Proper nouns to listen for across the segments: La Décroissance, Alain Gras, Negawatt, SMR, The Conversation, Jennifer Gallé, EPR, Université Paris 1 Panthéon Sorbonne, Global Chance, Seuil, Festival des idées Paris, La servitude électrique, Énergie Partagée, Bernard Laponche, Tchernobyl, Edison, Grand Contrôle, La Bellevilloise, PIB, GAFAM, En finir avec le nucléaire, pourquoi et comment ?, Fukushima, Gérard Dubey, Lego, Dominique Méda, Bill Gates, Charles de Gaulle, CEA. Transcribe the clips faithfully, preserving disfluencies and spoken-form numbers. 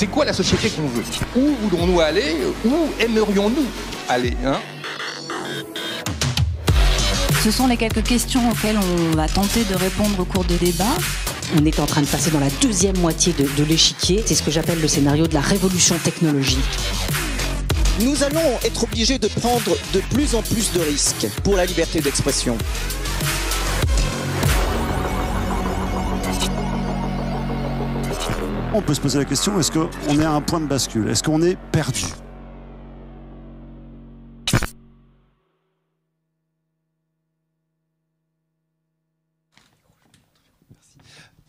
C'est quoi la société qu'on veut? Où voulons-nous aller? Où aimerions-nous aller hein? Ce sont les quelques questions auxquelles on va tenter de répondre au cours de débats. On est en train de passer dans la deuxième moitié de, de l'échiquier. C'est ce que j'appelle le scénario de la révolution technologique. Nous allons être obligés de prendre de plus en plus de risques pour la liberté d'expression. On peut se poser la question, est-ce qu'on est à un point de bascule? Est-ce qu'on est perdu?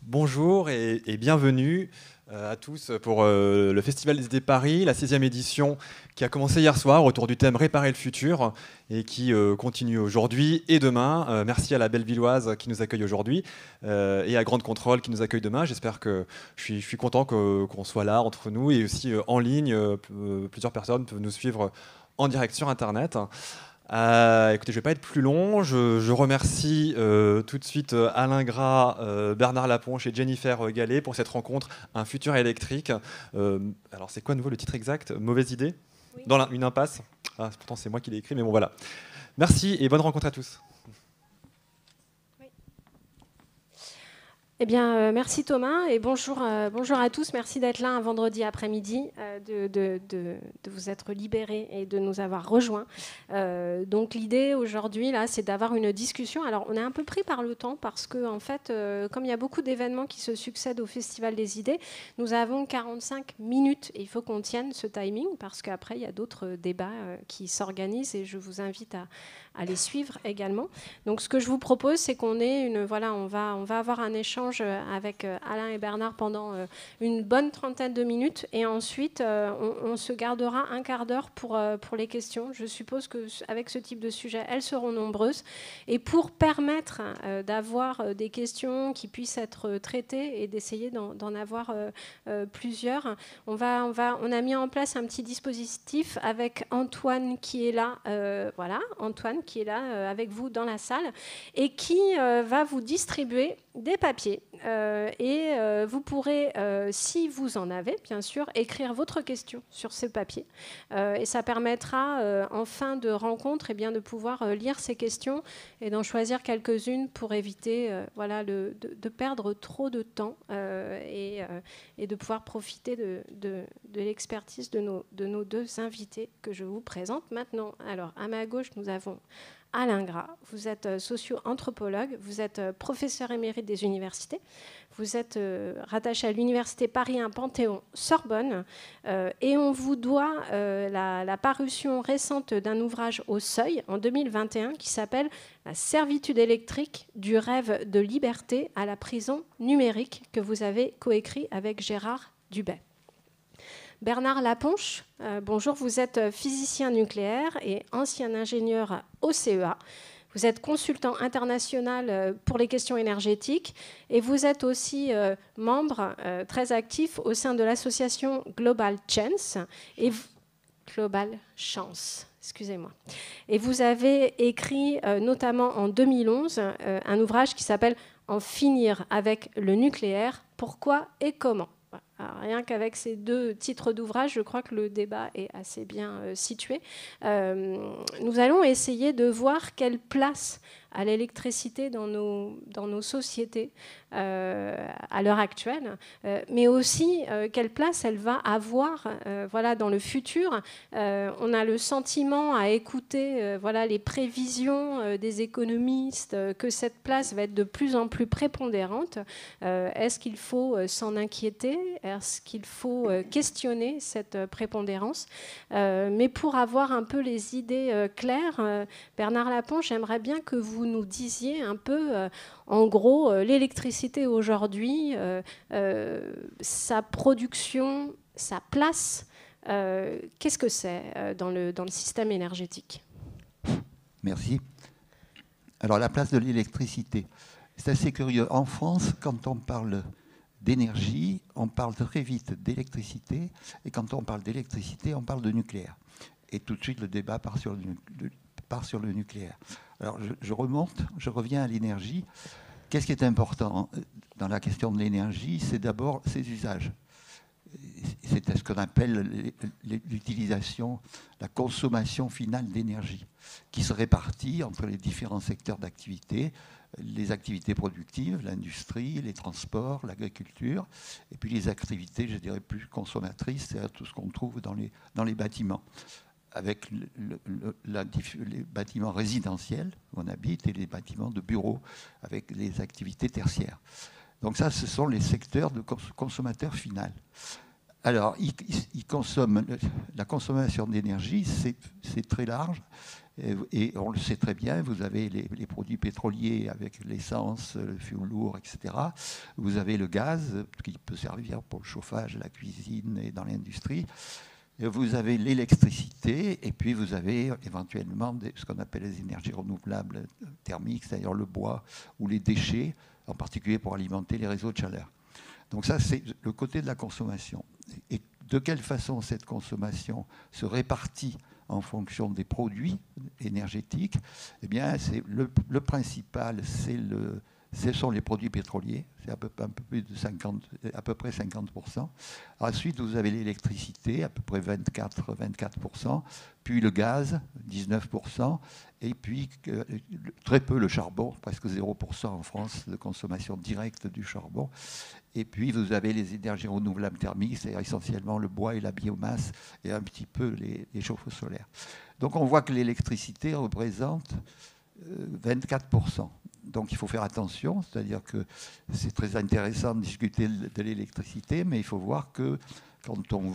Bonjour et, et bienvenue à tous pour le Festival des idées Paris, la sixième édition qui a commencé hier soir autour du thème « Réparer le futur » et qui continue aujourd'hui et demain. Merci à La Bellevilloise qui nous accueille aujourd'hui et à Grand Contrôle qui nous accueille demain. J'espère que je suis, je suis content qu'on soit là entre nous et aussi en ligne. Plusieurs personnes peuvent nous suivre en direct sur Internet. Euh, écoutez, je ne vais pas être plus long. Je, je remercie euh, tout de suite euh, Alain Gras, euh, Bernard Laponche et Jennifer Gallé pour cette rencontre « Un futur électrique euh, ». Alors, c'est quoi à nouveau le titre exact? Mauvaise idée? Oui. Dans la, une impasse? Ah, pourtant, c'est moi qui l'ai écrit, mais bon, voilà. Merci et bonne rencontre à tous. Oui. Eh bien, euh, merci Thomas et bonjour, euh, bonjour à tous. Merci d'être là un vendredi après-midi, euh, de, de, de, de vous être libérés et de nous avoir rejoints. Euh, donc l'idée aujourd'hui, là, c'est d'avoir une discussion. Alors, on est un peu pris par le temps parce que, en fait, euh, comme il y a beaucoup d'événements qui se succèdent au Festival des idées, nous avons quarante-cinq minutes et il faut qu'on tienne ce timing parce qu'après, il y a d'autres débats euh, qui s'organisent et je vous invite à, à les suivre également. Donc, ce que je vous propose, c'est qu'on ait une... Voilà, on va, on va avoir un échange avec Alain et Bernard pendant une bonne trentaine de minutes et ensuite on, on se gardera un quart d'heure pour, pour les questions. Je suppose qu'avec ce type de sujet, elles seront nombreuses et pour permettre d'avoir des questions qui puissent être traitées et d'essayer d'en avoir plusieurs, on, va, on, va, on a mis en place un petit dispositif avec Antoine qui est là, euh, voilà, Antoine qui est là avec vous dans la salle et qui euh, va vous distribuer des papiers euh, et euh, vous pourrez, euh, si vous en avez, bien sûr, écrire votre question sur ces papiers euh, et ça permettra euh, en fin de rencontre eh bien, de pouvoir euh, lire ces questions et d'en choisir quelques-unes pour éviter euh, voilà, le, de, de perdre trop de temps euh, et, euh, et de pouvoir profiter de, de, de l'expertise de nos, de nos deux invités que je vous présente maintenant. Alors, à ma gauche, nous avons Alain Gras, vous êtes socio-anthropologue, vous êtes professeur émérite des universités, vous êtes rattaché à l'Université Paris un Panthéon Sorbonne euh, et on vous doit euh, la, la parution récente d'un ouvrage au Seuil en deux mille vingt et un qui s'appelle « La servitude électrique, du rêve de liberté à la prison numérique » que vous avez coécrit avec Gérard Dubey. Bernard Laponche, euh, bonjour, vous êtes physicien nucléaire et ancien ingénieur au C E A. Vous êtes consultant international pour les questions énergétiques et vous êtes aussi euh, membre euh, très actif au sein de l'association Global Chance. Et vous... Global Chance. Excusez-moi. Et vous avez écrit euh, notamment en deux mille onze euh, un ouvrage qui s'appelle « En finir avec le nucléaire, pourquoi et comment ?». Rien qu'avec ces deux titres d'ouvrage, je crois que le débat est assez bien euh, situé. Euh, nous allons essayer de voir quelle place à l'électricité dans nos, dans nos sociétés euh, à l'heure actuelle, euh, mais aussi euh, quelle place elle va avoir euh, voilà, dans le futur. Euh, on a le sentiment à écouter euh, voilà, les prévisions euh, des économistes euh, que cette place va être de plus en plus prépondérante. Euh, est-ce qu'il faut euh, s'en inquiéter? Est-ce qu'il faut euh, questionner cette euh, prépondérance? euh, Mais pour avoir un peu les idées euh, claires, euh, Bernard Laponche, j'aimerais bien que vous nous disiez un peu, euh, en gros, euh, l'électricité aujourd'hui, euh, euh, sa production, sa place, euh, qu'est-ce que c'est euh, dans, le, dans le système énergétique? Merci. Alors, la place de l'électricité, c'est assez curieux. En France, quand on parle d'énergie, on parle très vite d'électricité, et quand on parle d'électricité, on parle de nucléaire. Et tout de suite, le débat part sur le, le, part sur le nucléaire. Alors, je, je remonte, je reviens à l'énergie. Qu'est-ce qui est important dans la question de l'énergie? C'est d'abord ses usages. c'est ce qu'on appelle l'utilisation, la consommation finale d'énergie, qui se répartit entre les différents secteurs d'activité, les activités productives, l'industrie, les transports, l'agriculture, et puis les activités, je dirais, plus consommatrices, c'est-à-dire tout ce qu'on trouve dans les, dans les bâtiments, avec le, le, la, les bâtiments résidentiels où on habite et les bâtiments de bureaux, avec les activités tertiaires. Donc ça, ce sont les secteurs de consommateurs final. Alors, ils, ils consomment, la consommation d'énergie, c'est très large, et, et on le sait très bien, vous avez les, les produits pétroliers avec l'essence, le fioul lourd, et cetera. Vous avez le gaz, qui peut servir pour le chauffage, la cuisine et dans l'industrie. Vous avez l'électricité, et puis vous avez éventuellement des, ce qu'on appelle les énergies renouvelables thermiques, c'est-à-dire le bois ou les déchets, en particulier pour alimenter les réseaux de chaleur. Donc ça, c'est le côté de la consommation. Et de quelle façon cette consommation se répartit en fonction des produits énergétiques? Eh bien, le, le principal, c'est le... ce sont les produits pétroliers, c'est à peu, un peu plus de cinquante, à peu près cinquante pour cent. Ensuite, vous avez l'électricité, à peu près vingt-quatre pour cent, puis le gaz, dix-neuf pour cent, et puis euh, très peu le charbon, presque zéro pour cent en France de consommation directe du charbon. Et puis, vous avez les énergies renouvelables thermiques, c'est-à-dire essentiellement le bois et la biomasse, et un petit peu les, les chauffe-eau solaires. Donc, on voit que l'électricité représente euh, vingt-quatre pour cent. Donc il faut faire attention, c'est-à-dire que c'est très intéressant de discuter de l'électricité, mais il faut voir que quand on,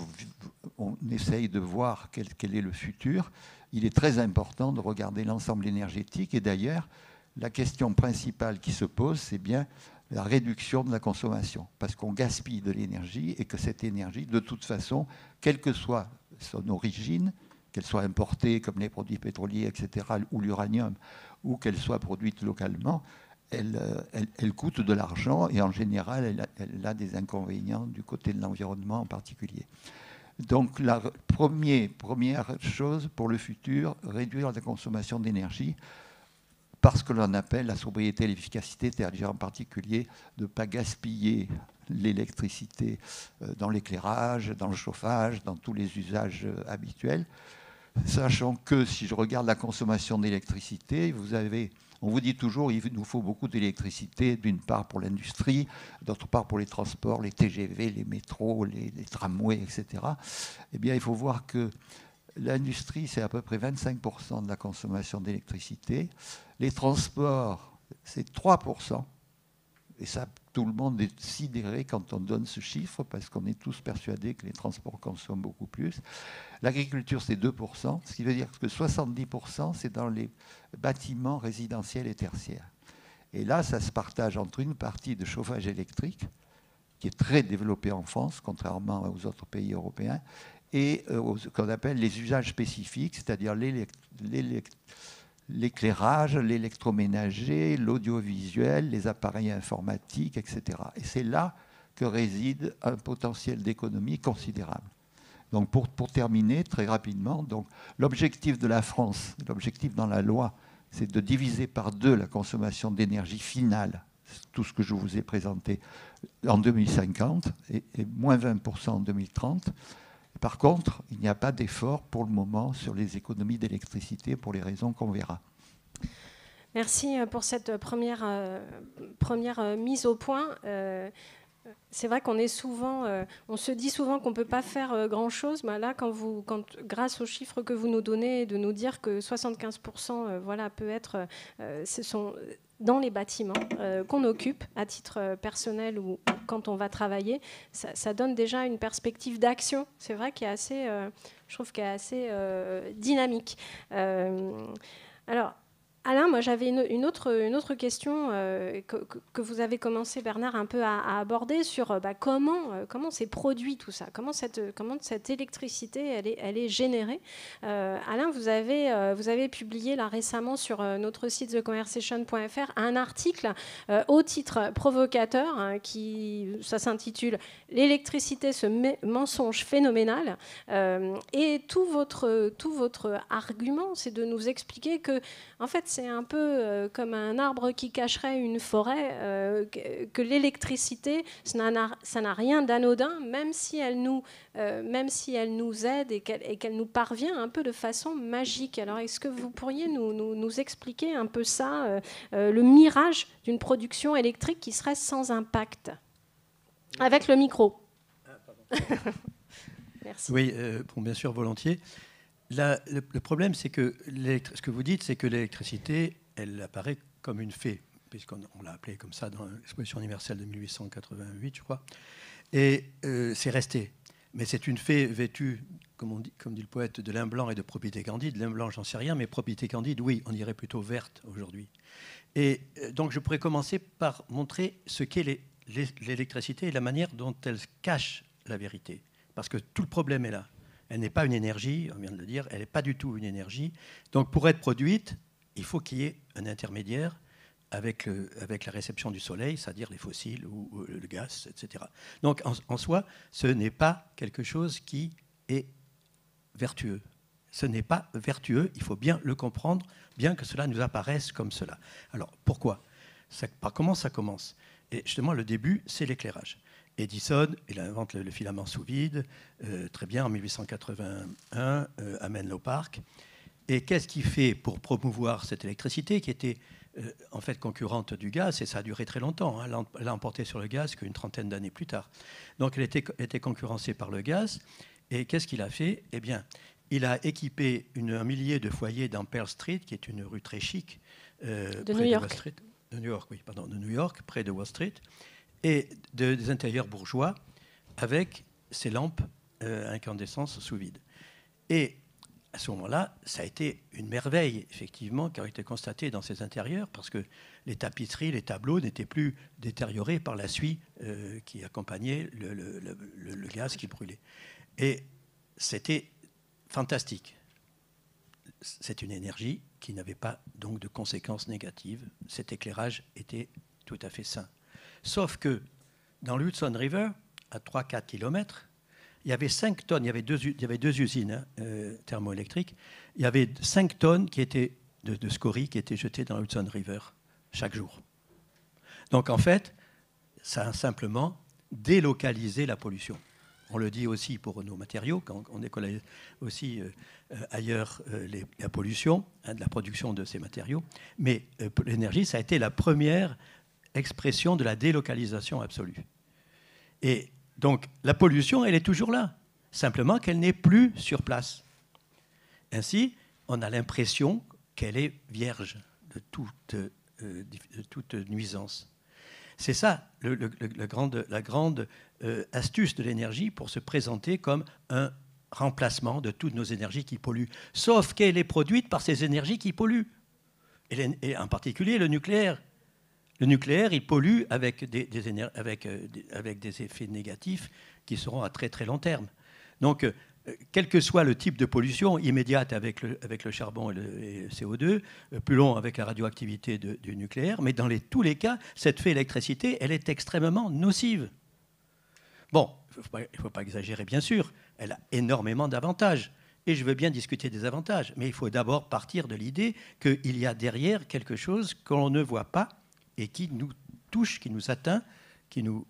on essaye de voir quel, quel est le futur, il est très important de regarder l'ensemble énergétique. Et d'ailleurs, la question principale qui se pose, c'est bien la réduction de la consommation, parce qu'on gaspille de l'énergie et que cette énergie, de toute façon, quelle que soit son origine, qu'elle soit importée comme les produits pétroliers, et cetera, ou l'uranium, ou qu'elle soit produite localement, elle, elle, elle coûte de l'argent et en général, elle a, elle a des inconvénients du côté de l'environnement en particulier. Donc la première, première chose pour le futur, réduire la consommation d'énergie par ce que l'on appelle la sobriété et l'efficacité, c'est-à-dire en particulier de ne pas gaspiller l'électricité dans l'éclairage, dans le chauffage, dans tous les usages habituels. Sachant que si je regarde la consommation d'électricité, vous avez, on vous dit toujours il nous faut beaucoup d'électricité, d'une part pour l'industrie, d'autre part pour les transports, les T G V, les métros, les, les tramways, et cetera. Eh bien, il faut voir que l'industrie, c'est à peu près vingt-cinq pour cent de la consommation d'électricité. Les transports, c'est trois pour cent. Et ça, tout le monde est sidéré quand on donne ce chiffre, parce qu'on est tous persuadés que les transports consomment beaucoup plus. L'agriculture, c'est deux pour cent, ce qui veut dire que soixante-dix pour cent, c'est dans les bâtiments résidentiels et tertiaires. Et là, ça se partage entre une partie de chauffage électrique, qui est très développée en France, contrairement aux autres pays européens, et ce qu'on appelle les usages spécifiques, c'est-à-dire l'électricité, l'éclairage, l'électroménager, l'audiovisuel, les appareils informatiques, et cetera. Et c'est là que réside un potentiel d'économie considérable. Donc pour, pour terminer très rapidement, l'objectif de la France, l'objectif dans la loi, c'est de diviser par deux la consommation d'énergie finale, tout ce que je vous ai présenté, en deux mille cinquante, et, et moins vingt pour cent en deux mille trente. Par contre, il n'y a pas d'effort pour le moment sur les économies d'électricité pour les raisons qu'on verra. Merci pour cette première, euh, première mise au point. Euh, c'est vrai qu'on est souvent, euh, on se dit souvent qu'on ne peut pas faire euh, grand-chose. Mais là, quand vous, quand, grâce aux chiffres que vous nous donnez, de nous dire que soixante-quinze pour cent euh, voilà, peut être... Euh, ce sont, dans les bâtiments euh, qu'on occupe à titre personnel ou quand on va travailler, ça, ça donne déjà une perspective d'action, c'est vrai, qui est assez, euh, je trouve qui est assez euh, dynamique. Euh, alors, Alain, moi j'avais une, une, autre, une autre question euh, que, que vous avez commencé, Bernard, un peu à, à aborder sur bah, comment, euh, comment c'est produit tout ça, comment cette, comment cette électricité elle est, elle est générée. Euh, Alain, vous avez, euh, vous avez publié là récemment sur euh, notre site the conversation point F R un article euh, au titre provocateur, hein, qui ça s'intitule « L'électricité, ce mensonge phénoménal euh, ». Et tout votre, tout votre argument, c'est de nous expliquer que, en fait, c'est un peu comme un arbre qui cacherait une forêt, que l'électricité, ça n'a rien d'anodin, même si elle nous, même si elle nous aide et qu'elle qu'elle nous parvient un peu de façon magique. Alors, est-ce que vous pourriez nous, nous, nous expliquer un peu ça, le mirage d'une production électrique qui serait sans impact ? Avec le micro. Ah, pardon. Merci. Oui, euh, bon, bien sûr, volontiers. La, le, le problème, c'est que ce que vous dites, c'est que l'électricité, elle apparaît comme une fée, puisqu'on l'a appelée comme ça dans l'exposition universelle de mille huit cent quatre-vingt-huit, je crois. Et euh, c'est resté. Mais c'est une fée vêtue, comme, on dit, comme dit le poète, de lin blanc et de probité candide. Lin blanc, j'en sais rien, mais probité candide, oui, on dirait plutôt verte aujourd'hui. Et euh, donc, je pourrais commencer par montrer ce qu'est les... l'électricité et la manière dont elle cache la vérité. Parce que tout le problème est là. Elle n'est pas une énergie, on vient de le dire, elle n'est pas du tout une énergie. Donc pour être produite, il faut qu'il y ait un intermédiaire avec, euh, avec la réception du soleil, c'est-à-dire les fossiles ou, ou le gaz, et cetera. Donc en, en soi, ce n'est pas quelque chose qui est vertueux. Ce n'est pas vertueux, il faut bien le comprendre, bien que cela nous apparaisse comme cela. Alors pourquoi ? Ça, par comment ça commence ? Et justement, le début, c'est l'éclairage. Edison, il invente le, le filament sous vide, euh, très bien, en mille huit cent quatre-vingt-un, euh, à Menlo Park. Et qu'est-ce qu'il fait pour promouvoir cette électricité qui était euh, en fait concurrente du gaz, et ça a duré très longtemps, hein, elle l'a emporté sur le gaz qu'une trentaine d'années plus tard. Donc elle était, était concurrencée par le gaz, et qu'est-ce qu'il a fait? Eh bien, il a équipé une, un millier de foyers dans Pearl Street, qui est une rue très chic, euh, de New York. De New York, oui, pardon, de New York, près de Wall Street, et de, des intérieurs bourgeois avec ces lampes euh, à incandescence sous vide. Et à ce moment-là, ça a été une merveille, effectivement, qui a été constatée dans ces intérieurs, parce que les tapisseries, les tableaux n'étaient plus détériorés par la suie euh, qui accompagnait le, le, le, le, le gaz qui brûlait. Et c'était fantastique. C'est une énergie qui n'avait pas donc de conséquences négatives. Cet éclairage était tout à fait sain. Sauf que dans l'Hudson River, à trois à quatre kilomètres, il y avait cinq tonnes, il y avait deux, il y avait deux usines hein, euh, thermoélectriques, il y avait cinq tonnes qui étaient de, de scories qui étaient jetées dans l'Hudson River chaque jour. Donc en fait, ça a simplement délocalisé la pollution. On le dit aussi pour nos matériaux, quand on décolle aussi euh, ailleurs euh, les, la pollution, hein, de la production de ces matériaux. Mais euh, l'énergie, ça a été la première expression de la délocalisation absolue. Et donc, la pollution, elle est toujours là. Simplement qu'elle n'est plus sur place. Ainsi, on a l'impression qu'elle est vierge de toute, euh, de toute nuisance. C'est ça le, le, le grande, la grande euh, astuce de l'énergie pour se présenter comme un remplacement de toutes nos énergies qui polluent. Sauf qu'elle est produite par ces énergies qui polluent. Et, les, et en particulier le nucléaire. Le nucléaire, il pollue avec des, des, éner, avec, euh, des, avec des effets négatifs qui seront à très très long terme. Donc, euh, quel que soit le type de pollution, immédiate avec le, avec le charbon et le, et le C O deux, plus long avec la radioactivité de, du nucléaire, mais dans les, tous les cas, cette fée électricité, elle est extrêmement nocive. Bon, il ne faut pas exagérer, bien sûr, elle a énormément d'avantages, et je veux bien discuter des avantages, mais il faut d'abord partir de l'idée qu'il y a derrière quelque chose qu'on ne voit pas et qui nous touche, qui nous atteint, qui nous...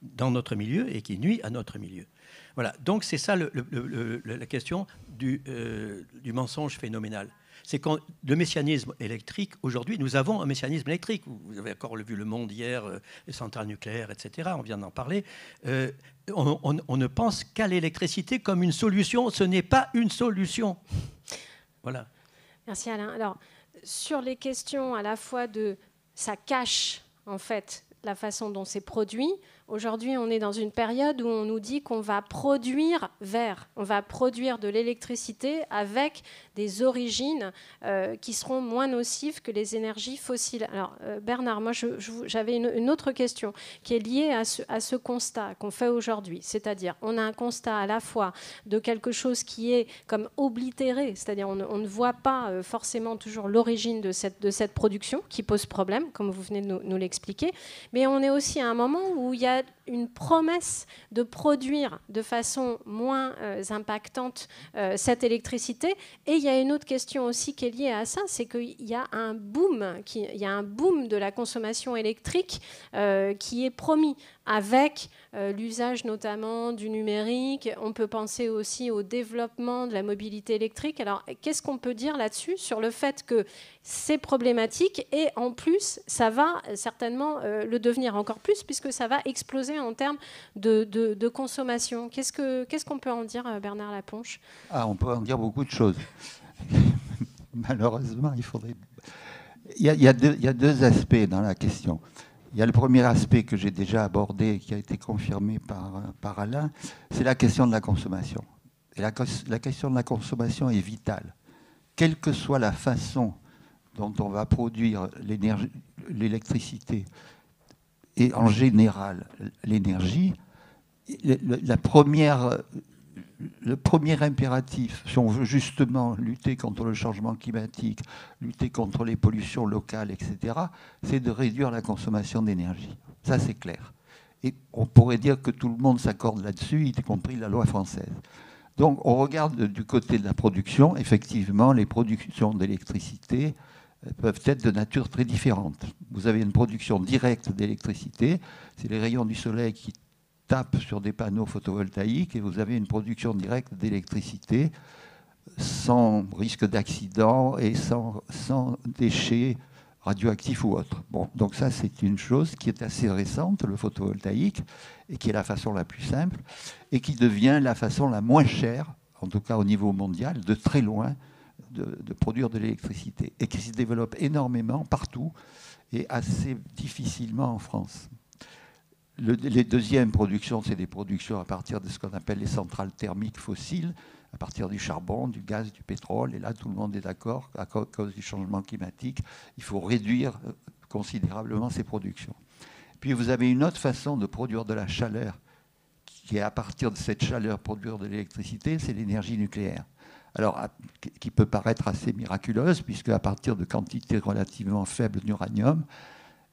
dans notre milieu et qui nuit à notre milieu. Voilà, donc c'est ça le, le, le, la question du, euh, du mensonge phénoménal. C'est quand le messianisme électrique, aujourd'hui, nous avons un messianisme électrique. Vous avez encore vu Le Monde hier, euh, les centrales nucléaires, et cetera. On vient d'en parler. Euh, on, on, on ne pense qu'à l'électricité comme une solution. Ce n'est pas une solution. Voilà. Merci Alain. Alors, sur les questions à la fois de... ça cache, en fait, la façon dont c'est produit. Aujourd'hui, on est dans une période où on nous dit qu'on va produire vert, on va produire de l'électricité avec des origines euh, qui seront moins nocives que les énergies fossiles. Alors, euh, Bernard, moi, j'avais une, une autre question qui est liée à ce, à ce constat qu'on fait aujourd'hui. C'est-à-dire, on a un constat à la fois de quelque chose qui est comme oblitéré, c'est-à-dire on, on ne voit pas euh, forcément toujours l'origine de cette, de cette production qui pose problème, comme vous venez de nous, nous l'expliquer, mais on est aussi à un moment où il y a une promesse de produire de façon moins euh, impactante euh, cette électricité. Et il y a une autre question aussi qui est liée à ça, c'est qu'il y a un boom, qui, il y a un boom de la consommation électrique euh, qui est promis avec euh, l'usage notamment du numérique. On peut penser aussi au développement de la mobilité électrique. Alors, qu'est-ce qu'on peut dire là-dessus sur le fait que c'est problématique et en plus, ça va certainement euh, le devenir encore plus puisque ça va exploser en termes de, de, de consommation. Qu'est-ce que, qu'est-ce qu'on peut en dire, Bernard Laponche ? Ah, on peut en dire beaucoup de choses. Malheureusement, il faudrait... Il y a, il y a deux, il y a deux aspects dans la question. Il y a le premier aspect que j'ai déjà abordé et qui a été confirmé par, par Alain, c'est la question de la consommation. Et la, la question de la consommation est vitale. Quelle que soit la façon dont on va produire l'électricité et en général l'énergie, la première, le premier impératif, si on veut justement lutter contre le changement climatique, lutter contre les pollutions locales, et cetera, c'est de réduire la consommation d'énergie. Ça, c'est clair. Et on pourrait dire que tout le monde s'accorde là-dessus, y compris la loi française. Donc, on regarde du côté de la production. Effectivement, les productions d'électricité peuvent être de nature très différente. Vous avez une production directe d'électricité. C'est les rayons du soleil qui tapent sur des panneaux photovoltaïques et vous avez une production directe d'électricité sans risque d'accident et sans, sans déchets radioactifs ou autres. Bon, donc ça, c'est une chose qui est assez récente, le photovoltaïque, et qui est la façon la plus simple et qui devient la façon la moins chère, en tout cas au niveau mondial, de très loin, De, de produire de l'électricité et qui se développe énormément partout et assez difficilement en France. Le, les deuxièmes productions, c'est des productions à partir de ce qu'on appelle les centrales thermiques fossiles, à partir du charbon, du gaz, du pétrole. Et là, tout le monde est d'accord, à cause du changement climatique, il faut réduire considérablement ces productions. Puis vous avez une autre façon de produire de la chaleur, qui est à partir de cette chaleur produire de l'électricité, c'est l'énergie nucléaire. Alors, qui peut paraître assez miraculeuse, puisque à partir de quantités relativement faibles d'uranium,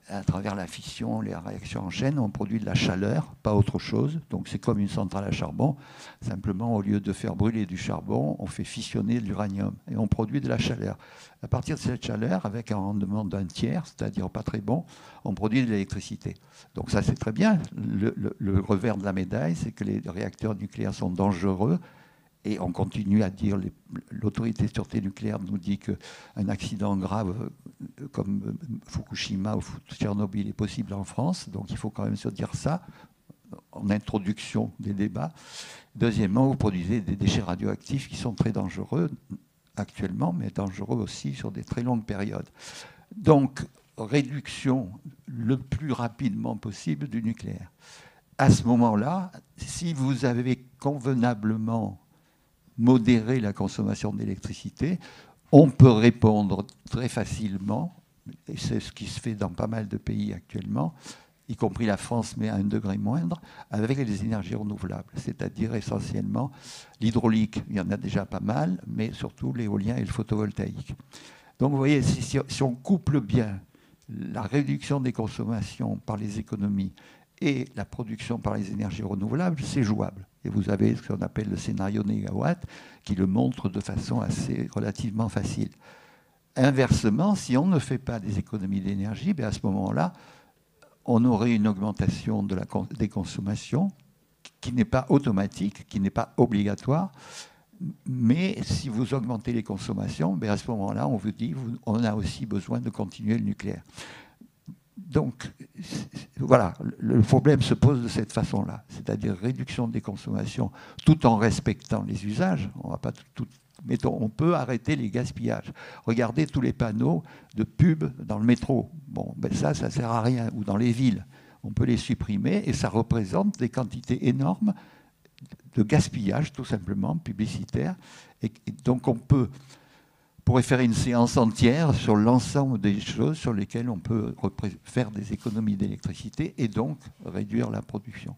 à travers la fission, les réactions en chaîne, on produit de la chaleur, pas autre chose. Donc c'est comme une centrale à charbon. Simplement, au lieu de faire brûler du charbon, on fait fissionner de l'uranium et on produit de la chaleur. À partir de cette chaleur, avec un rendement d'un tiers, c'est-à-dire pas très bon, on produit de l'électricité. Donc ça, c'est très bien. Le, le, le revers de la médaille, c'est que les réacteurs nucléaires sont dangereux. Et on continue à dire, l'autorité de sûreté nucléaire nous dit qu'un accident grave comme Fukushima ou Tchernobyl est possible en France. Donc il faut quand même se dire ça en introduction des débats. Deuxièmement, vous produisez des déchets radioactifs qui sont très dangereux actuellement, mais dangereux aussi sur des très longues périodes. Donc réduction le plus rapidement possible du nucléaire. À ce moment-là, si vous avez convenablement modérer la consommation d'électricité, on peut répondre très facilement, et c'est ce qui se fait dans pas mal de pays actuellement, y compris la France, mais à un degré moindre, avec les énergies renouvelables, c'est-à-dire essentiellement l'hydraulique. Il y en a déjà pas mal, mais surtout l'éolien et le photovoltaïque. Donc vous voyez, si, si on couple bien la réduction des consommations par les économies et la production par les énergies renouvelables, c'est jouable. Et vous avez ce qu'on appelle le scénario Negawatt, qui le montre de façon assez relativement facile. Inversement, si on ne fait pas des économies d'énergie, ben à ce moment-là, on aurait une augmentation de la, des consommations qui n'est pas automatique, qui n'est pas obligatoire. Mais si vous augmentez les consommations, ben à ce moment-là, on vous dit qu'on a aussi besoin de continuer le nucléaire. Donc, voilà, le problème se pose de cette façon-là, c'est-à-dire réduction des consommations tout en respectant les usages. On va pas tout, tout, mettons, on peut arrêter les gaspillages. Regardez tous les panneaux de pub dans le métro. Bon, ben ça, ça sert à rien. Ou dans les villes, on peut les supprimer et ça représente des quantités énormes de gaspillage, tout simplement, publicitaire. Et, et donc, on peut... On pourrait faire une séance entière sur l'ensemble des choses sur lesquelles on peut faire des économies d'électricité et donc réduire la production.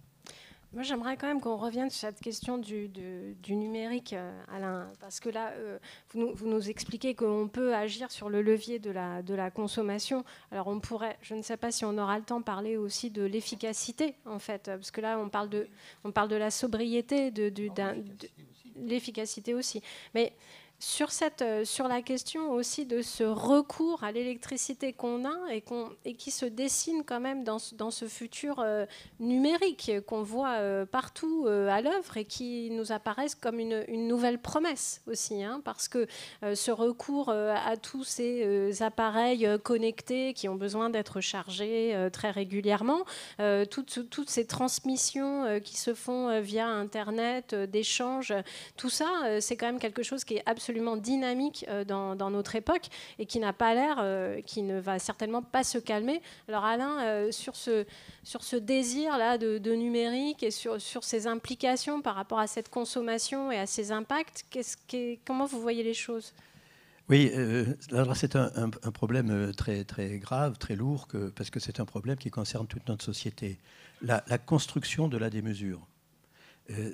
Moi, j'aimerais quand même qu'on revienne sur cette question du, du, du numérique, Alain, parce que là, euh, vous, nous, vous nous expliquez qu'on peut agir sur le levier de la, de la consommation. Alors, on pourrait, je ne sais pas si on aura le temps, parler aussi de l'efficacité, en fait, parce que là, on parle de, on parle de la sobriété, de, de, de l'efficacité aussi. Mais sur, cette, sur la question aussi de ce recours à l'électricité qu'on a et, qu'on, et qui se dessine quand même dans, dans ce futur euh, numérique qu'on voit euh, partout euh, à l'œuvre et qui nous apparaissent comme une, une nouvelle promesse aussi, hein, parce que euh, ce recours euh, à tous ces euh, appareils connectés qui ont besoin d'être chargés euh, très régulièrement, euh, toutes, toutes ces transmissions euh, qui se font euh, via Internet, euh, d'échanges, tout ça, euh, c'est quand même quelque chose qui est absolument absolument dynamique dans, dans notre époque et qui n'a pas l'air, euh, qui ne va certainement pas se calmer. Alors Alain, euh, sur ce, sur ce désir-là de, de numérique et sur, sur ses implications par rapport à cette consommation et à ses impacts, qu'est-ce qu'est, comment vous voyez les choses ? Oui, euh, c'est un, un, un problème très, très grave, très lourd, que, parce que c'est un problème qui concerne toute notre société. La, la construction de la démesure.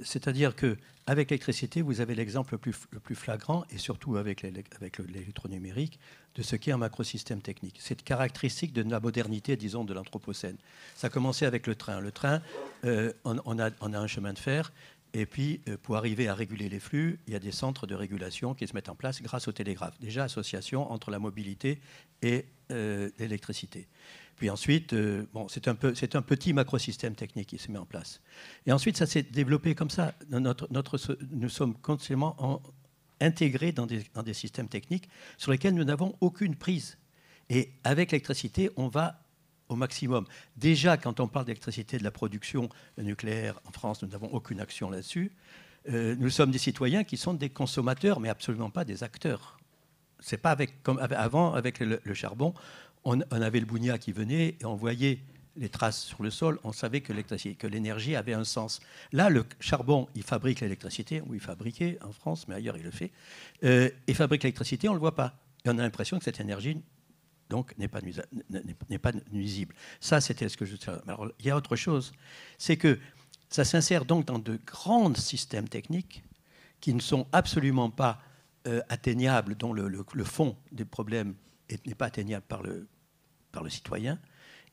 C'est-à-dire qu'avec l'électricité, vous avez l'exemple le plus, le plus flagrant, et surtout avec l'électronumérique, de ce qu'est un macrosystème technique. C'est caractéristique de la modernité, disons, de l'anthropocène. Ça a commencé avec le train. Le train, euh, on, on, a, on a un chemin de fer, et puis euh, pour arriver à réguler les flux, il y a des centres de régulation qui se mettent en place grâce au télégraphe. Déjà, association entre la mobilité et euh, l'électricité. Puis ensuite, euh, bon, c'est un, peu, c'est un petit macrosystème technique qui se met en place. Et ensuite, ça s'est développé comme ça. Notre, notre, nous sommes continuellement en, intégrés dans des, dans des systèmes techniques sur lesquels nous n'avons aucune prise. Et avec l'électricité, on va au maximum. Déjà, quand on parle d'électricité, de la production nucléaire en France, nous n'avons aucune action là-dessus. Euh, nous sommes des citoyens qui sont des consommateurs, mais absolument pas des acteurs. C'est pas avec, comme avant, avec le, le charbon, on avait le bougnat qui venait et on voyait les traces sur le sol, on savait que l'énergie avait un sens. Là, le charbon, il fabrique l'électricité, ou il fabriquait en France, mais ailleurs il le fait, euh, il fabrique l'électricité, on ne le voit pas. Et on a l'impression que cette énergie donc n'est pas, nuisa- n'est pas nuisible. Ça, c'était ce que je... Alors, il y a autre chose, c'est que ça s'insère donc dans de grands systèmes techniques qui ne sont absolument pas euh, atteignables, dont le, le, le fond des problèmes n'est pas atteignable par le... par le citoyen,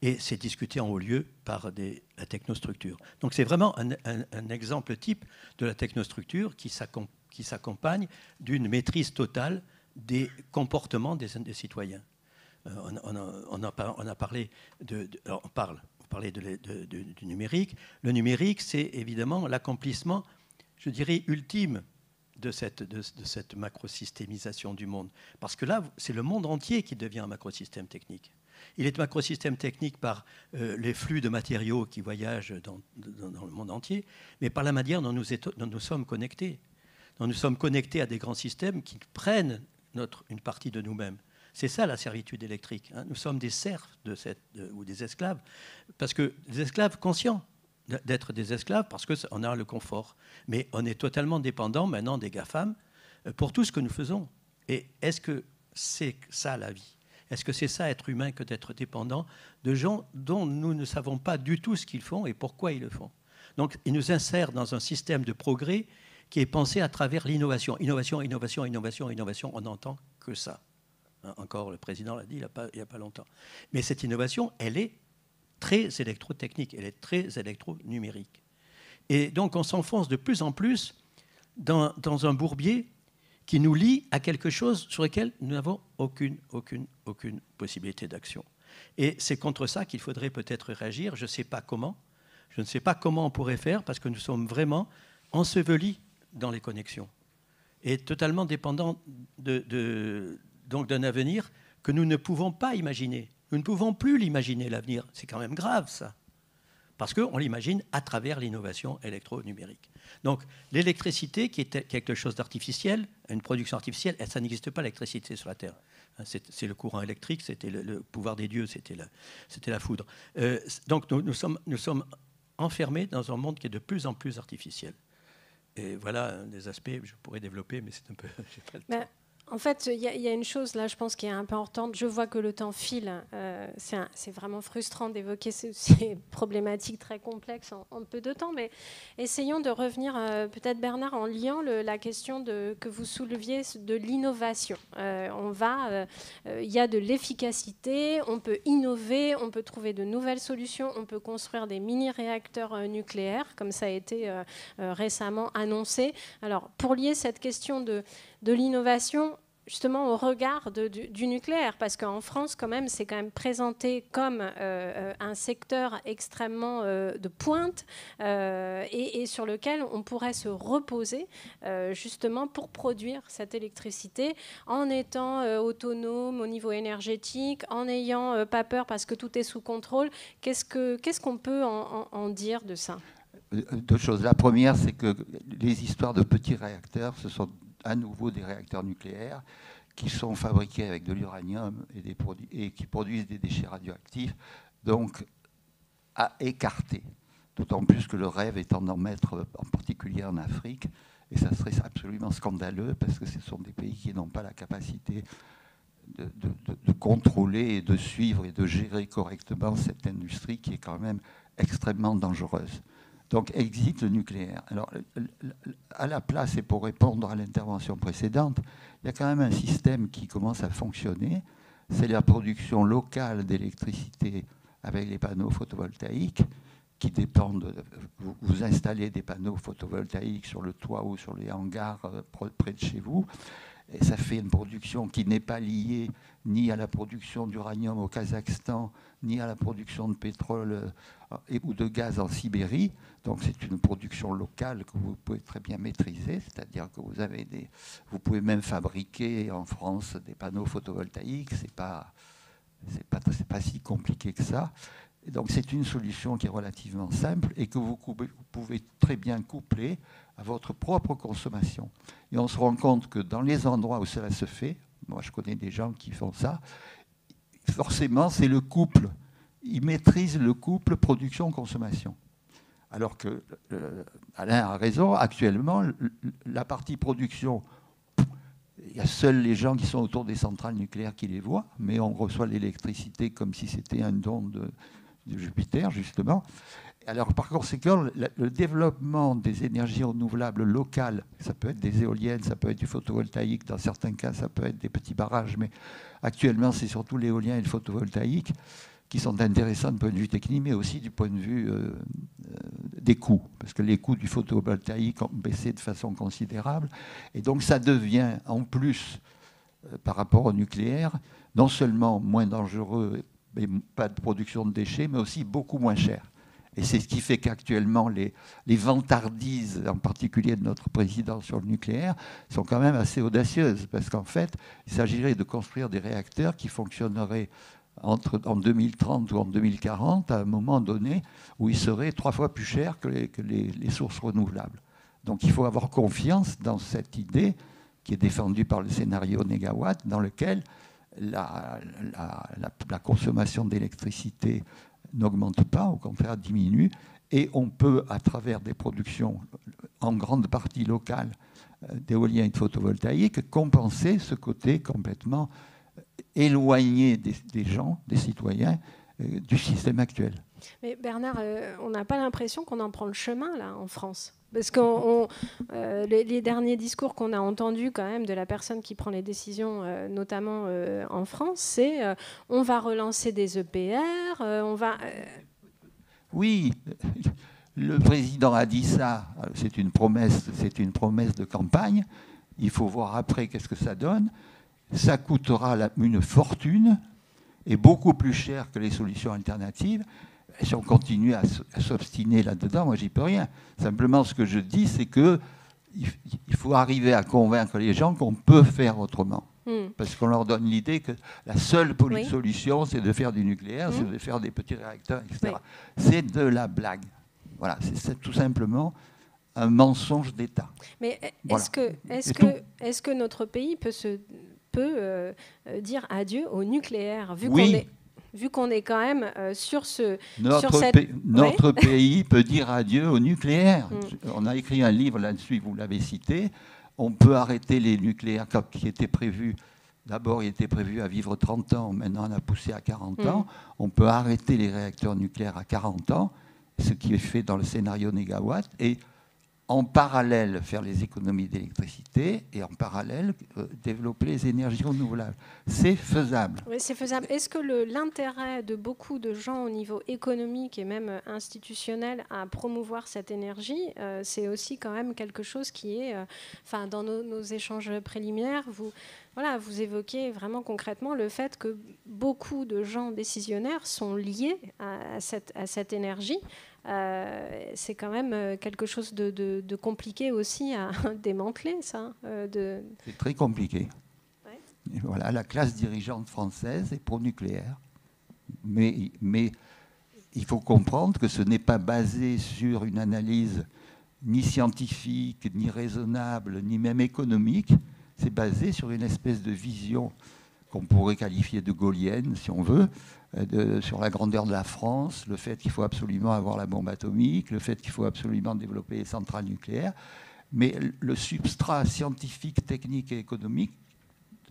et c'est discuté en haut lieu par des, la technostructure. Donc c'est vraiment un, un, un exemple type de la technostructure qui s'accompagne d'une maîtrise totale des comportements des, des citoyens. Euh, on, on, a, on, a, on a parlé de... de alors on parle, on parlait de, de, de, du numérique. Le numérique, c'est évidemment l'accomplissement, je dirais, ultime de cette, de, de cette macrosystémisation du monde. Parce que là, c'est le monde entier qui devient un macrosystème technique. Il est un macrosystème technique par euh, les flux de matériaux qui voyagent dans, dans, dans le monde entier, mais par la manière dont nous, est, dont nous sommes connectés. Dont nous sommes connectés à des grands systèmes qui prennent notre, une partie de nous-mêmes. C'est ça la servitude électrique. Hein. Nous sommes des serfs de cette, de, ou des esclaves, parce que des esclaves conscients d'être des esclaves, parce qu'on a le confort. Mais on est totalement dépendant maintenant des GAFAM pour tout ce que nous faisons. Et est-ce que c'est ça la vie ? Est-ce que c'est ça, être humain, que d'être dépendant de gens dont nous ne savons pas du tout ce qu'ils font et pourquoi ils le font? Donc, ils nous insèrent dans un système de progrès qui est pensé à travers l'innovation. Innovation, innovation, innovation, innovation, on n'entend que ça. Hein, encore, le président l'a dit il n'y a, a pas longtemps. Mais cette innovation, elle est très électrotechnique, elle est très électronumérique. Et donc, on s'enfonce de plus en plus dans, dans un bourbier qui nous lie à quelque chose sur lequel nous n'avons aucune, aucune, aucune possibilité d'action. Et c'est contre ça qu'il faudrait peut-être réagir. Je ne sais pas comment. Je ne sais pas comment on pourrait faire, parce que nous sommes vraiment ensevelis dans les connexions et totalement dépendants de, de, donc d'un avenir que nous ne pouvons pas imaginer. Nous ne pouvons plus l'imaginer, l'avenir. C'est quand même grave, ça. Parce qu'on l'imagine à travers l'innovation électronumérique. Donc l'électricité, qui est quelque chose d'artificiel, une production artificielle, ça n'existe pas, l'électricité sur la Terre. C'est le courant électrique, c'était le, le pouvoir des dieux, c'était la, c'était la foudre. Euh, donc nous, nous, sommes, nous sommes enfermés dans un monde qui est de plus en plus artificiel. Et voilà un des aspects que je pourrais développer, mais c'est un peu... j'ai pas le temps. En fait, il y, y a une chose là, je pense, qui est importante. Je vois que le temps file. Euh, c'est vraiment frustrant d'évoquer ces, ces problématiques très complexes en, en peu de temps, mais essayons de revenir, euh, peut-être Bernard, en liant le, la question de, que vous souleviez de l'innovation. Euh, on va, euh, y a de l'efficacité, on peut innover, on peut trouver de nouvelles solutions, on peut construire des mini-réacteurs euh, nucléaires, comme ça a été euh, euh, récemment annoncé. Alors, pour lier cette question de, de l'innovation, justement au regard de, du, du nucléaire, parce qu'en France, quand même, c'est quand même présenté comme euh, un secteur extrêmement euh, de pointe euh, et, et sur lequel on pourrait se reposer euh, justement pour produire cette électricité en étant euh, autonome au niveau énergétique, en n'ayant euh, pas peur parce que tout est sous contrôle. Qu'est-ce que, qu'est-ce qu'on peut en, en, en dire de ça? Deux choses. La première, c'est que les histoires de petits réacteurs, ce sont à nouveau des réacteurs nucléaires qui sont fabriqués avec de l'uranium et, des produits, et qui produisent des déchets radioactifs, donc à écarter. D'autant plus que le rêve étant d'en mettre en particulier en Afrique, et ça serait absolument scandaleux parce que ce sont des pays qui n'ont pas la capacité de, de, de, de contrôler et de suivre et de gérer correctement cette industrie qui est quand même extrêmement dangereuse. Donc, exit le nucléaire. Alors, à la place, et pour répondre à l'intervention précédente, il y a quand même un système qui commence à fonctionner. C'est la production locale d'électricité avec les panneaux photovoltaïques qui dépendent. Vous, vous installez des panneaux photovoltaïques sur le toit ou sur les hangars près de chez vous. Et ça fait une production qui n'est pas liée ni à la production d'uranium au Kazakhstan, ni à la production de pétrole et, ou de gaz en Sibérie. Donc c'est une production locale que vous pouvez très bien maîtriser, c'est-à-dire que vous avez des, vous pouvez même fabriquer en France des panneaux photovoltaïques. C'est pas, c'est pas, c'est pas si compliqué que ça. Et donc c'est une solution qui est relativement simple et que vous pouvez très bien coupler à votre propre consommation. Et on se rend compte que dans les endroits où cela se fait, moi je connais des gens qui font ça, forcément c'est le couple. Ils maîtrisent le couple production-consommation. Alors que, euh, Alain a raison, actuellement, la partie production, il y a seuls les gens qui sont autour des centrales nucléaires qui les voient, mais on reçoit l'électricité comme si c'était un don de, de Jupiter, justement. Alors, par conséquent, le développement des énergies renouvelables locales, ça peut être des éoliennes, ça peut être du photovoltaïque, dans certains cas, ça peut être des petits barrages, mais actuellement, c'est surtout l'éolien et le photovoltaïque qui sont intéressants du point de vue technique, mais aussi du point de vue euh, euh, des coûts, parce que les coûts du photovoltaïque ont baissé de façon considérable. Et donc, ça devient, en plus, euh, par rapport au nucléaire, non seulement moins dangereux, et pas de production de déchets, mais aussi beaucoup moins cher. Et c'est ce qui fait qu'actuellement, les, les vantardises, en particulier de notre président sur le nucléaire, sont quand même assez audacieuses. Parce qu'en fait, il s'agirait de construire des réacteurs qui fonctionneraient entre, en deux mille trente ou en deux mille quarante, à un moment donné, où ils seraient trois fois plus chers que les, que les, les sources renouvelables. Donc il faut avoir confiance dans cette idée qui est défendue par le scénario Negawatt, dans lequel la, la, la, la consommation d'électricité n'augmente pas, au contraire diminue, et on peut, à travers des productions en grande partie locales d'éolien et de photovoltaïque, compenser ce côté complètement éloigné des, des gens, des citoyens, euh, du système actuel. Mais Bernard, euh, on n'a pas l'impression qu'on en prend le chemin, là, en France ? Parce que euh, les, les derniers discours qu'on a entendus quand même de la personne qui prend les décisions, euh, notamment euh, en France, c'est euh, on va relancer des E P R, euh, on va... Euh... Oui, le président a dit ça, c'est une promesse, c'est une promesse de campagne, il faut voir après qu'est-ce que ça donne, ça coûtera la, une fortune et beaucoup plus cher que les solutions alternatives. Si on continue à s'obstiner là-dedans, moi, j'y peux rien. Simplement, ce que je dis, c'est que il faut arriver à convaincre les gens qu'on peut faire autrement. Mm. Parce qu'on leur donne l'idée que la seule oui. solution, c'est de faire du nucléaire, mm. c'est de faire des petits réacteurs, et cetera. Oui. C'est de la blague. Voilà, c'est tout simplement un mensonge d'État. Mais est-ce voilà. que, est-ce que, est-ce que notre pays peut, se, peut euh, dire adieu au nucléaire, vu oui. qu'on est... Vu qu'on est quand même euh, sur ce... Notre, sur cette... pays, notre ouais. pays peut dire adieu au nucléaire. Mm. On a écrit un livre là-dessus, vous l'avez cité. on peut arrêter les nucléaires qui étaient prévus. D'abord, il était prévu à vivre trente ans, maintenant on a poussé à quarante ans. On peut arrêter les réacteurs nucléaires à quarante ans, ce qui est fait dans le scénario Negawatt, et en parallèle faire les économies d'électricité et en parallèle euh, développer les énergies renouvelables. C'est faisable. Oui, c'est faisable. Est-ce que l'intérêt de beaucoup de gens au niveau économique et même institutionnel à promouvoir cette énergie, euh, c'est aussi quand même quelque chose qui est... Euh, enfin, dans nos, nos échanges préliminaires, vous... Voilà, vous évoquez vraiment concrètement le fait que beaucoup de gens décisionnaires sont liés à, à, cette, à cette énergie. Euh, c'est quand même quelque chose de, de, de compliqué aussi à démanteler, ça. Euh, de... C'est très compliqué. Ouais. Voilà, la classe dirigeante française est pro-nucléaire. Mais, mais il faut comprendre que ce n'est pas basé sur une analyse ni scientifique, ni raisonnable, ni même économique. C'est basé sur une espèce de vision qu'on pourrait qualifier de gaullienne, si on veut, de, sur la grandeur de la France, le fait qu'il faut absolument avoir la bombe atomique, le fait qu'il faut absolument développer les centrales nucléaires. Mais le substrat scientifique, technique et économique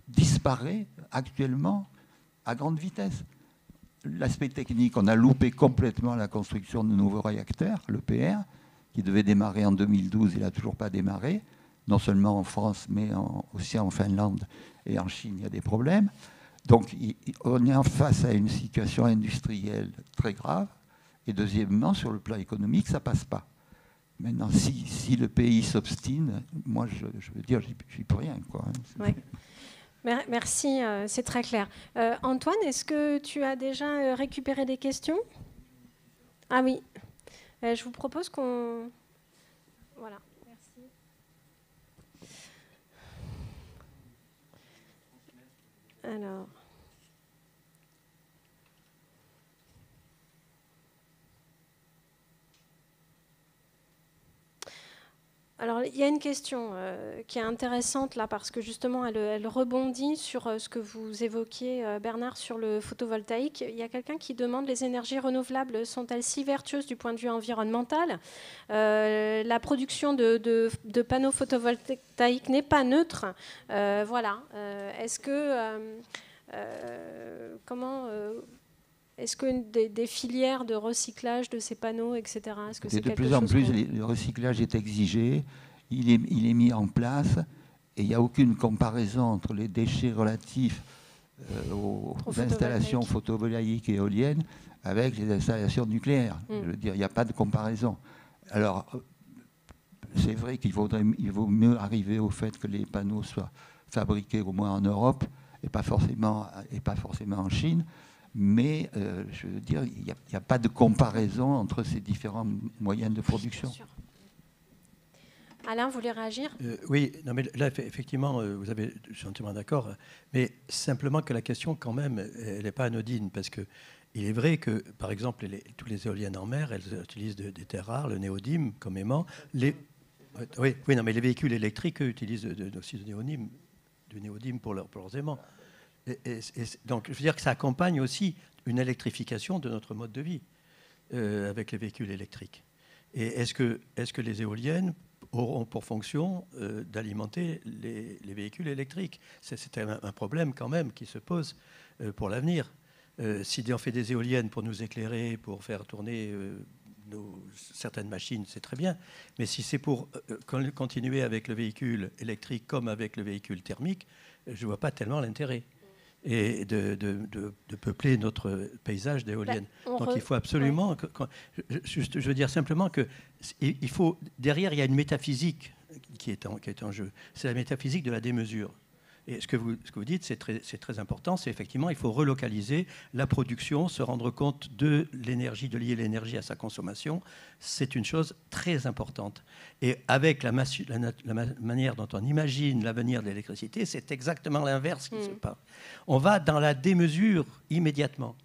disparaît actuellement à grande vitesse. L'aspect technique, on a loupé complètement la construction de nouveaux réacteurs, l'E P R, qui devait démarrer en deux mille douze, il n'a toujours pas démarré. Non seulement en France, mais en, aussi en Finlande et en Chine, il y a des problèmes. Donc, il, on est en face à une situation industrielle très grave. Et deuxièmement, sur le plan économique, ça ne passe pas. Maintenant, si, si le pays s'obstine, moi, je, je veux dire, je suis pour rien, quoi. Ouais. Merci, euh, c'est très clair. Euh, Antoine, est-ce que tu as déjà récupéré des questions? Ah oui. Euh, je vous propose qu'on... Voilà. Alors, alors, il y a une question euh, qui est intéressante là parce que justement elle, elle rebondit sur euh, ce que vous évoquiez, euh, Bernard, sur le photovoltaïque. Il y a quelqu'un qui demande: les énergies renouvelables sont-elles si vertueuses du point de vue environnemental? euh, La production de, de, de panneaux photovoltaïques n'est pas neutre. Euh, voilà. Euh, est-ce que euh, euh, comment euh, Est-ce que des, des filières de recyclage de ces panneaux, et cetera, est-ce que c'est quelque chose ? De plus en plus, le recyclage est exigé, il est, il est mis en place, et il n'y a aucune comparaison entre les déchets relatifs euh, aux, aux installations photovoltaïques et éoliennes avec les installations nucléaires. Mmh. Je veux dire, il n'y a pas de comparaison. Alors, c'est vrai qu'il vaudrait, il vaut mieux arriver au fait que les panneaux soient fabriqués au moins en Europe et pas forcément, et pas forcément en Chine. Mais, euh, je veux dire, il n'y a, a pas de comparaison entre ces différents moyens de production. Alain, vous voulez réagir? euh, Oui, non, mais là, effectivement, vous avez, je suis entièrement d'accord. Mais simplement que la question, quand même, elle n'est pas anodine. Parce qu'il est vrai que, par exemple, les, toutes les éoliennes en mer, elles utilisent de, des terres rares, le néodyme comme aimant. Les, oui, oui, non, mais les véhicules électriques, eux, utilisent de, de, aussi du néodyme, du néodyme pour, leur, pour leurs aimants. Et, et, et, donc, je veux dire que ça accompagne aussi une électrification de notre mode de vie euh, avec les véhicules électriques. Et est-ce que, est-ce que les éoliennes auront pour fonction euh, d'alimenter les, les véhicules électriques? C'est un, un problème quand même qui se pose euh, pour l'avenir. Euh, si on fait des éoliennes pour nous éclairer, pour faire tourner euh, nos, certaines machines, c'est très bien. Mais si c'est pour euh, continuer avec le véhicule électrique comme avec le véhicule thermique, je ne vois pas tellement l'intérêt. Et de, de, de, de peupler notre paysage d'éoliennes. Bah, Donc re... il faut absolument... Ouais. Que, que, je, je veux dire simplement que il faut, derrière, il y a une métaphysique qui est en, qui est en jeu. C'est la métaphysique de la démesure. Et ce que vous, ce que vous dites, c'est très, c'est très important. C'est effectivement, il faut relocaliser la production, se rendre compte de l'énergie, de lier l'énergie à sa consommation. C'est une chose très importante. Et avec la, masse, la, la manière dont on imagine l'avenir de l'électricité, c'est exactement l'inverse qui mmh. se passe. On va dans la démesure immédiatement.